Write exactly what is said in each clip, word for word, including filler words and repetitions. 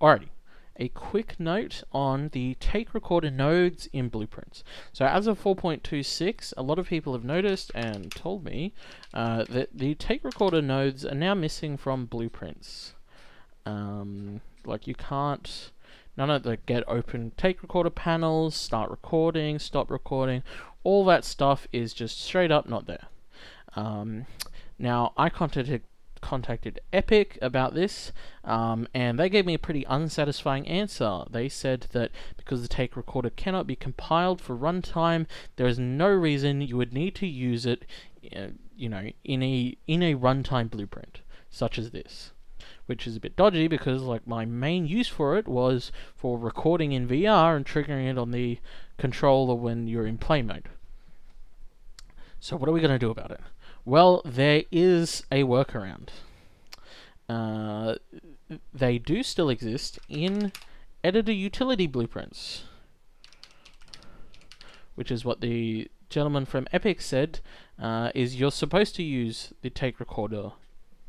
Alrighty, a quick note on the Take Recorder nodes in Blueprints. So as of four point two six, a lot of people have noticed and told me uh, that the Take Recorder nodes are now missing from Blueprints. Um, like you can't, none of the get open Take Recorder panels, start recording, stop recording, all that stuff is just straight up not there. Um, now I contacted contacted Epic about this, um, and they gave me a pretty unsatisfying answer. They said that because the Take Recorder cannot be compiled for runtime, there is no reason you would need to use it, uh, you know, in a in a runtime blueprint such as this, which is a bit dodgy because, like, my main use for it was for recording in V R and triggering it on the controller when you're in play mode. So what are we going to do about it? Well, there is a workaround. Uh, they do still exist in Editor Utility Blueprints, which is what the gentleman from Epic said, uh, is you're supposed to use the Take Recorder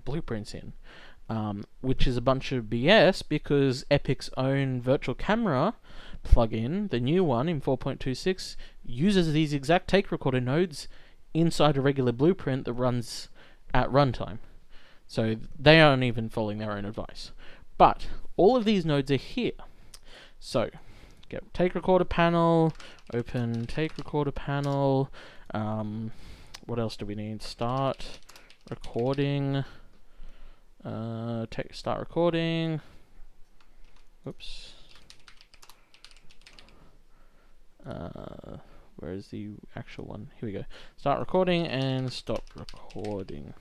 blueprints in, um, which is a bunch of B S because Epic's own virtual camera plugin, the new one in four point two six, uses these exact Take Recorder nodes inside a regular blueprint that runs at runtime. So they aren't even following their own advice. But all of these nodes are here. So get Take Recorder panel, open Take Recorder panel, um, what else do we need? Start recording, uh, take, start recording, oops, uh, where is the actual one? Here we go. Start recording and stop recording.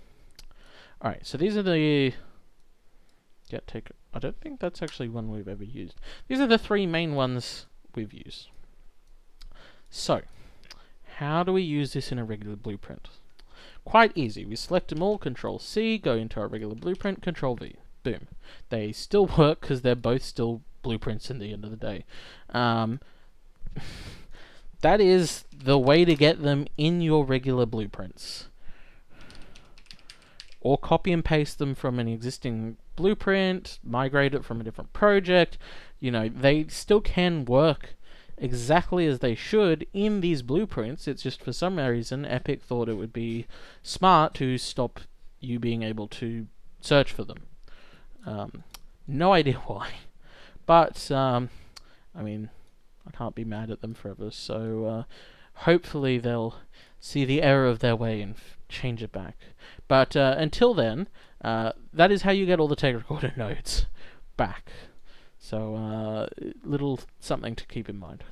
Alright, so these are the... Yeah, take. I don't think that's actually one we've ever used. These are the three main ones we've used. So, how do we use this in a regular blueprint? Quite easy. We select them all, control C, go into our regular blueprint, control V. Boom. They still work because they're both still blueprints in the end of the day. Um... That is the way to get them in your regular blueprints. Or copy and paste them from an existing blueprint, migrate it from a different project. You know, they still can work exactly as they should in these blueprints. It's just for some reason Epic thought it would be smart to stop you being able to search for them. Um, no idea why. But, um, I mean... I can't be mad at them forever, so uh, hopefully they'll see the error of their way and f change it back. But uh, until then, uh, that is how you get all the Take Recorder nodes back. So a uh, little something to keep in mind.